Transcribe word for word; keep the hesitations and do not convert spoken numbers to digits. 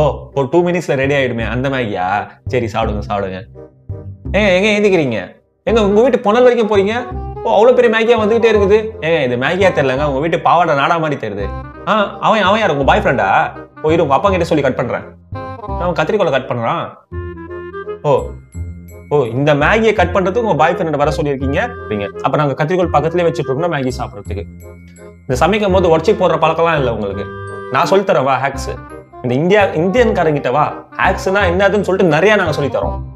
ஓ ஒரு டூ மினிட்ஸ்ல ரெடி ஆயிடுமே அந்த மாதிரியா? சரி சாப்பிடுங்க சாப்பிடுங்க. ஏங்க எங்க எழுந்திக்கிறீங்க? எங்க உங்க வீட்டு புனல் வரைக்கும் போறீங்க? ஓ அவ்வளோ பெரிய மேகியா வந்துகிட்டே இருக்குது. ஏங்க இது மேகியா தெரியலங்க, உங்க வீட்டு பாவாடை நாடா மாதிரி தெரியுது. ஆ அவன் அவன் யார்? உங்க பாய் ஃப்ரெண்டா? ஓ இரு உங்க அப்பா கிட்ட சொல்லி கட் பண்றேன். அவன் கத்திரிக்கோலை கட் பண்றான். ஓ ஓ இந்த மேகியை கட் பண்றதுக்கு உங்க பாய் ஃப்ரெண்ட் வர சொல்லியிருக்கீங்க. அப்ப நாங்க கத்திரிக்கோள் பக்கத்துலேயே வச்சுட்டு இருக்கோம் மேகி சாப்பிட்றதுக்கு. இந்த சமைக்கும் போது உடச்சி போடுற பழக்கம்லாம் இல்லை உங்களுக்கு. நான் சொல்லித்தரவா ஹேக்ஸ், இந்த இந்தியா இந்தியன்காரங்கிட்டவா ஹேக்ஸ்னா என்னதுன்னு சொல்லிட்டு நிறைய நாங்கள் சொல்லித்தரோம்.